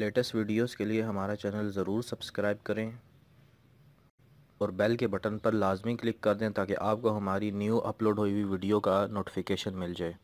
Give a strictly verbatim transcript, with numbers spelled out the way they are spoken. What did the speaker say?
Latest videos के लिए हमारा चैनल ज़रूर सब्सक्राइब करें और बेल के बटन पर लाजमी क्लिक कर दें ताकि आपको हमारी न्यू अपलोड हुई हुई वीडियो का नोटिफिकेशन मिल जाए।